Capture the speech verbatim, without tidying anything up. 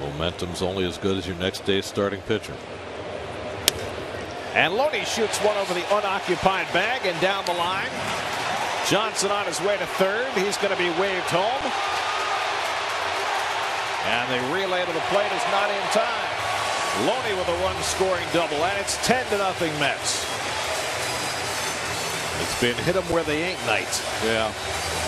Momentum's only as good as your next day's starting pitcher. And Loney shoots one over the unoccupied bag and down the line. Johnson on his way to third. He's going to be waved home. And the relay to the plate is not in time. Loney with a run-scoring double, and it's ten to nothing Mets. It's been hit 'em where they ain't night. Yeah.